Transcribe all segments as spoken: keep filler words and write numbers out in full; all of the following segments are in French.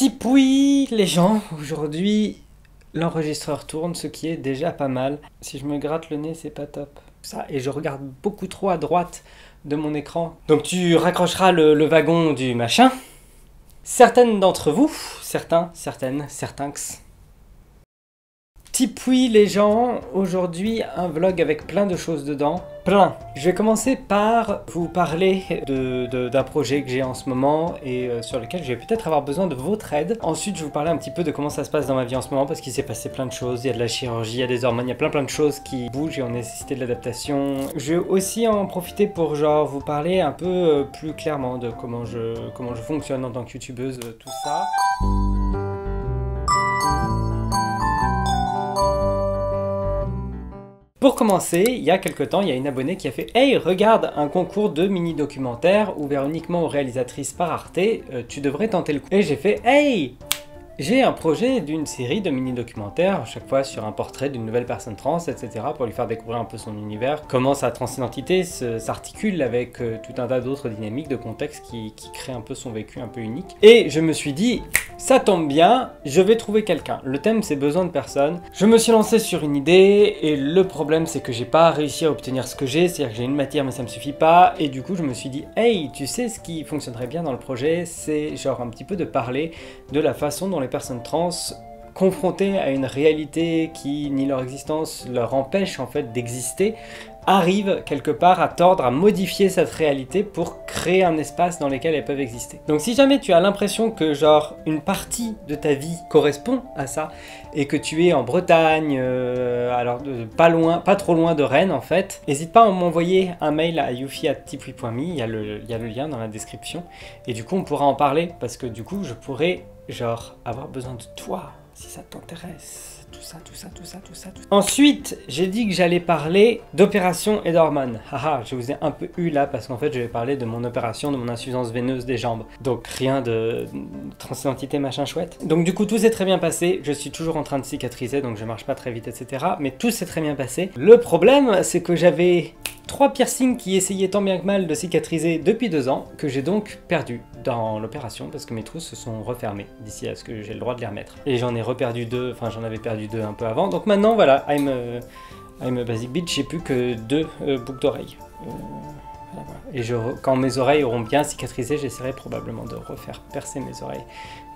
Tipoui les gens, aujourd'hui l'enregistreur tourne, ce qui est déjà pas mal. Si je me gratte le nez, c'est pas top. Ça, et je regarde beaucoup trop à droite de mon écran. Donc tu raccrocheras le, le wagon du machin. Certaines d'entre vous, certains, certaines, certains. Tipoui les gens, aujourd'hui un vlog avec plein de choses dedans, plein. Je vais commencer par vous parler de, de, d'un projet que j'ai en ce moment et euh, sur lequel je vais peut-être avoir besoin de votre aide. Ensuite je vais vous parler un petit peu de comment ça se passe dans ma vie en ce moment parce qu'il s'est passé plein de choses, il y a de la chirurgie, il y a des hormones, il y a plein plein de choses qui bougent et ont nécessité de l'adaptation. Je vais aussi en profiter pour genre vous parler un peu euh, plus clairement de comment je, comment je fonctionne en tant que youtubeuse, euh, tout ça. Pour commencer, il y a quelques temps, il y a une abonnée qui a fait « Hey, regarde un concours de mini-documentaire ouvert uniquement aux réalisatrices par Arte, euh, tu devrais tenter le coup. » Et j'ai fait « Hey !» J'ai un projet d'une série de mini-documentaires, chaque fois sur un portrait d'une nouvelle personne trans, et cetera, pour lui faire découvrir un peu son univers, comment sa transidentité s'articule avec euh, tout un tas d'autres dynamiques, de contextes qui, qui créent un peu son vécu un peu unique. Et je me suis dit, ça tombe bien, je vais trouver quelqu'un. Le thème, c'est besoin de personne. Je me suis lancé sur une idée, et le problème, c'est que j'ai pas réussi à obtenir ce que j'ai, c'est-à-dire que j'ai une matière, mais ça me suffit pas, et du coup, je me suis dit, hey, tu sais, ce qui fonctionnerait bien dans le projet, c'est genre un petit peu de parler de la façon dont les personnes trans confrontées à une réalité qui ni leur existence leur empêche en fait d'exister arrivent quelque part à tordre, à modifier cette réalité pour créer un espace dans lequel elles peuvent exister. Donc si jamais tu as l'impression que genre une partie de ta vie correspond à ça et que tu es en Bretagne, euh, alors euh, pas loin, pas trop loin de Rennes en fait, n'hésite pas à m'envoyer un mail à yuffy arobase tipoui point me, il y a le, il y a le lien dans la description et du coup on pourra en parler parce que du coup je pourrais genre avoir besoin de toi si ça t'intéresse. Tout ça, tout ça, tout ça, tout ça, tout ça. Ensuite, j'ai dit que j'allais parler d'opération Edorman. Haha, je vous ai un peu eu là parce qu'en fait, je vais parler de mon opération, de mon insuffisance veineuse des jambes. Donc rien de transidentité, machin chouette. Donc du coup, tout s'est très bien passé. Je suis toujours en train de cicatriser, donc je marche pas très vite, et cetera. Mais tout s'est très bien passé. Le problème, c'est que j'avais trois piercings qui essayaient tant bien que mal de cicatriser depuis deux ans, que j'ai donc perdu dans l'opération parce que mes trous se sont refermés d'ici à ce que j'ai le droit de les remettre. Et j'en ai reperdu deux, enfin j'en avais perdu deux un peu avant, donc maintenant voilà, I'm a, I'm a basic bitch, j'ai plus que deux euh, boucles d'oreilles. Euh, voilà, voilà. Et je, quand mes oreilles auront bien cicatrisé, j'essaierai probablement de refaire percer mes oreilles,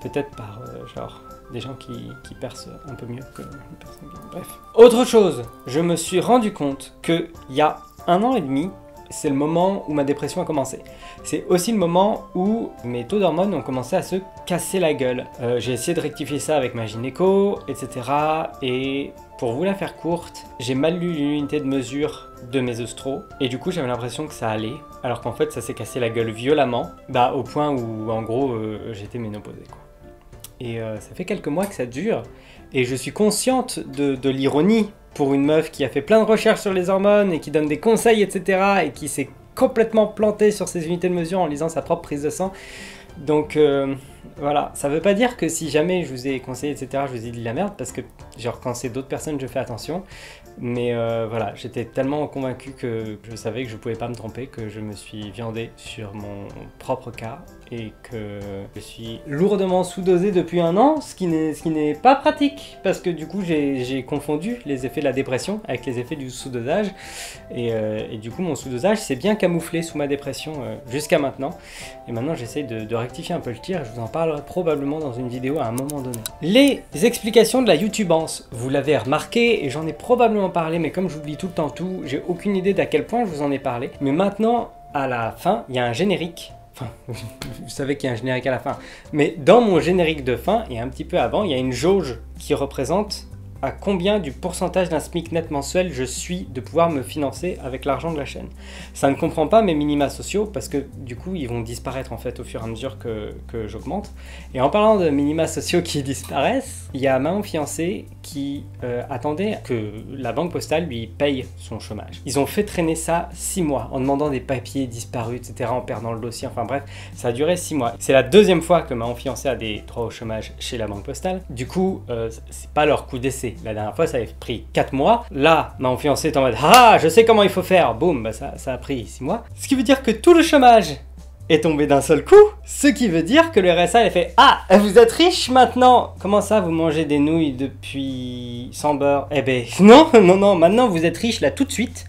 peut-être par euh, genre des gens qui, qui percent un peu mieux que une personne. Bref. Autre chose, je me suis rendu compte que il y a un an et demi, c'est le moment où ma dépression a commencé. C'est aussi le moment où mes taux d'hormones ont commencé à se casser la gueule. Euh, j'ai essayé de rectifier ça avec ma gynéco, et cetera. Et pour vous la faire courte, j'ai mal lu l'unité de mesure de mes œstraux. Et du coup, j'avais l'impression que ça allait. Alors qu'en fait, ça s'est cassé la gueule violemment. Bah, au point où, en gros, euh, j'étais ménopausée, quoi. Et euh, ça fait quelques mois que ça dure. Et je suis consciente de, de l'ironie pour une meuf qui a fait plein de recherches sur les hormones et qui donne des conseils, et cetera. Et qui s'est complètement plantée sur ses unités de mesure en lisant sa propre prise de sang. Donc euh, voilà, ça veut pas dire que si jamais je vous ai conseillé, et cetera, je vous ai dit de la merde, parce que genre quand c'est d'autres personnes, je fais attention. Mais euh, voilà, j'étais tellement convaincu que je savais que je pouvais pas me tromper, que je me suis viandé sur mon propre cas et que je suis lourdement sous-dosé depuis un an, ce qui n'est pas pratique, parce que du coup j'ai confondu les effets de la dépression avec les effets du sous-dosage, et, euh, et du coup mon sous-dosage s'est bien camouflé sous ma dépression euh, jusqu'à maintenant, et maintenant j'essaye de, de rectifier un peu le tir, et je vous en parlerai probablement dans une vidéo à un moment donné. Les explications de la youtubance, vous l'avez remarqué, et j'en ai probablement parlé, mais comme j'oublie tout le temps tout, j'ai aucune idée d'à quel point je vous en ai parlé, mais maintenant, à la fin, il y a un générique. Enfin, vous savez qu'il y a un générique à la fin. Mais dans mon générique de fin, et un petit peu avant, il y a une jauge qui représente à combien du pourcentage d'un SMIC net mensuel je suis de pouvoir me financer avec l'argent de la chaîne. Ça ne comprend pas mes minima sociaux parce que du coup ils vont disparaître en fait au fur et à mesure que, que j'augmente. Et en parlant de minima sociaux qui disparaissent, il y a ma fiancée qui euh, attendait que la Banque Postale lui paye son chômage. Ils ont fait traîner ça six mois en demandant des papiers disparus, et cetera, en perdant le dossier, enfin bref, ça a duré six mois. C'est la deuxième fois que ma fiancée a des droits au chômage chez la Banque Postale. Du coup, euh, c'est pas leur coup d'essai. La dernière fois, ça avait pris quatre mois. Là, ma fiancée est en mode « Ah, je sais comment il faut faire !» Boum, bah ça, ça a pris six mois. Ce qui veut dire que tout le chômage est tombé d'un seul coup, ce qui veut dire que le R S A elle fait « Ah, vous êtes riche maintenant !» Comment ça, vous mangez des nouilles depuis sans beurre? Eh ben non, non, non, maintenant vous êtes riche là tout de suite,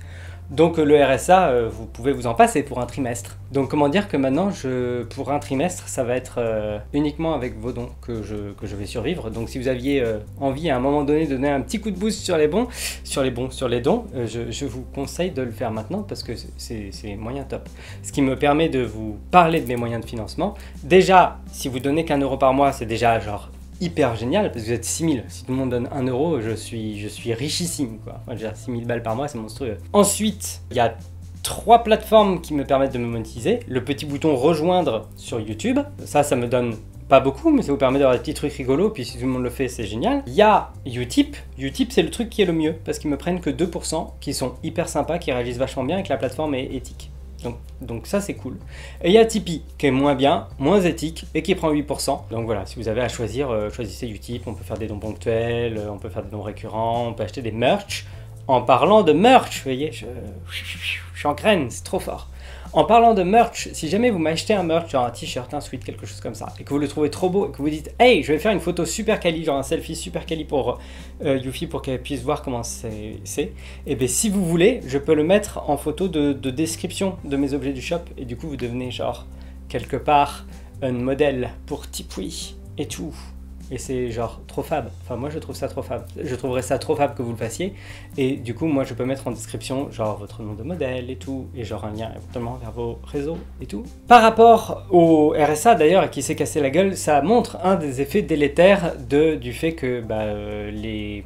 donc le R S A, euh, vous pouvez vous en passer pour un trimestre. Donc comment dire que maintenant, je, pour un trimestre, ça va être euh, uniquement avec vos dons que je, que je vais survivre. Donc si vous aviez euh, envie à un moment donné de donner un petit coup de boost sur les bons, sur les bons, sur les dons, euh, je, je vous conseille de le faire maintenant parce que c'est moyen top. Ce qui me permet de vous parler de mes moyens de financement. Déjà, si vous donnez qu'un euro par mois, c'est déjà genre hyper génial parce que vous êtes six mille. Si tout le monde donne un euro, je suis, je suis richissime quoi. Enfin, déjà six mille balles par mois, c'est monstrueux. Ensuite, il y a trois plateformes qui me permettent de me monétiser. Le petit bouton rejoindre sur YouTube, ça, ça me donne pas beaucoup, mais ça vous permet d'avoir des petits trucs rigolos, puis si tout le monde le fait, c'est génial. Il y a Utip. Utip, c'est le truc qui est le mieux parce qu'ils me prennent que deux pour cent, qui sont hyper sympas, qui réagissent vachement bien et que la plateforme est éthique. Donc, donc ça c'est cool. Et il y a Tipeee qui est moins bien, moins éthique et qui prend huit pour cent. Donc voilà, si vous avez à choisir, euh, choisissez Utip. On peut faire des dons ponctuels, on peut faire des dons récurrents, on peut acheter des merch. En parlant de merch, vous voyez, je, je suis en graine, c'est trop fort. En parlant de merch, si jamais vous m'achetez un merch, genre un t-shirt, un sweat, quelque chose comme ça, et que vous le trouvez trop beau, et que vous dites « Hey, je vais faire une photo super quali, genre un selfie super quali pour euh, Yuffy pour qu'elle puisse voir comment c'est », et bien si vous voulez, je peux le mettre en photo de, de description de mes objets du shop, et du coup vous devenez genre, quelque part, un modèle pour Tipoui et tout. Et c'est genre trop fab. Enfin moi je trouve ça trop fab. Je trouverais ça trop fab que vous le fassiez. Et du coup moi je peux mettre en description genre votre nom de modèle et tout. Et genre un lien éventuellement vers vos réseaux et tout. Par rapport au R S A d'ailleurs qui s'est cassé la gueule, ça montre un des effets délétères de, du fait que bah, euh, les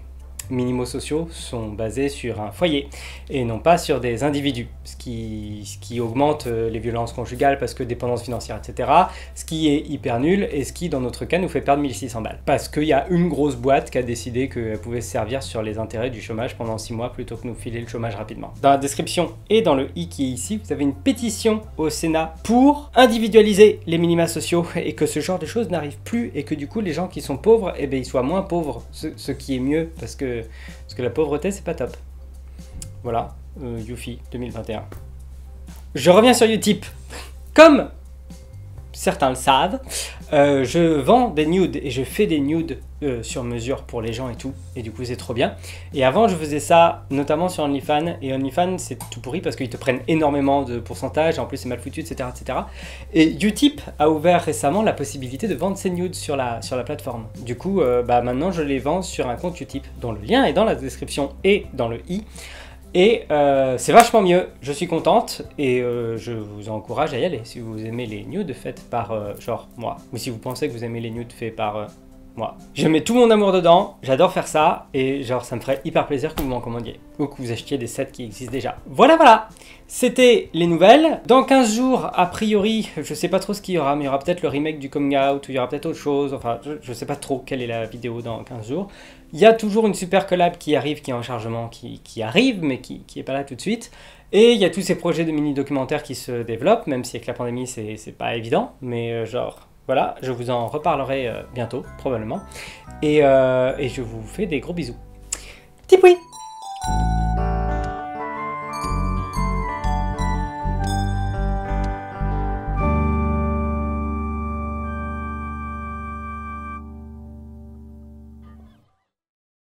minimaux sociaux sont basés sur un foyer et non pas sur des individus, ce qui, ce qui augmente les violences conjugales parce que dépendance financière, et cetera, ce qui est hyper nul et ce qui, dans notre cas, nous fait perdre mille six cents balles. Parce qu'il y a une grosse boîte qui a décidé qu'elle pouvait se servir sur les intérêts du chômage pendant six mois plutôt que nous filer le chômage rapidement. Dans la description et dans le i qui est ici, vous avez une pétition au Sénat pour individualiser les minima sociaux et que ce genre de choses n'arrive plus et que du coup, les gens qui sont pauvres, eh bien, ils soient moins pauvres, ce, ce qui est mieux parce que Parce que la pauvreté, c'est pas top. Voilà, euh, Yuffy deux mille vingt et un. Je reviens sur Utip. Comme certains le savent, euh, je vends des nudes et je fais des nudes euh, sur mesure pour les gens et tout. Et du coup, c'est trop bien. Et avant, je faisais ça notamment sur OnlyFans. Et OnlyFans, c'est tout pourri parce qu'ils te prennent énormément de pourcentage. En plus, c'est mal foutu, et cetera, et cetera. Et Utip a ouvert récemment la possibilité de vendre ses nudes sur la, sur la plateforme. Du coup, euh, bah, maintenant, je les vends sur un compte Utip dont le lien est dans la description et dans le i. Et euh, c'est vachement mieux, je suis contente et euh, je vous encourage à y aller. Si vous aimez les nudes faites par euh, genre moi, ou si vous pensez que vous aimez les nudes faites par euh, moi. Je mets tout mon amour dedans, j'adore faire ça et genre ça me ferait hyper plaisir que vous m'en commandiez ou que vous achetiez des sets qui existent déjà. Voilà, voilà, c'était les nouvelles. Dans quinze jours, a priori, je sais pas trop ce qu'il y aura, mais il y aura peut-être le remake du coming out ou il y aura peut-être autre chose. Enfin, je, je sais pas trop quelle est la vidéo dans quinze jours. Il y a toujours une super collab qui arrive, qui est en chargement, qui, qui arrive, mais qui n'est pas là tout de suite. Et il y a tous ces projets de mini-documentaires qui se développent, même si avec la pandémie, c'est pas évident. Mais genre, voilà, je vous en reparlerai bientôt, probablement. Et, euh, et je vous fais des gros bisous. Tipoui!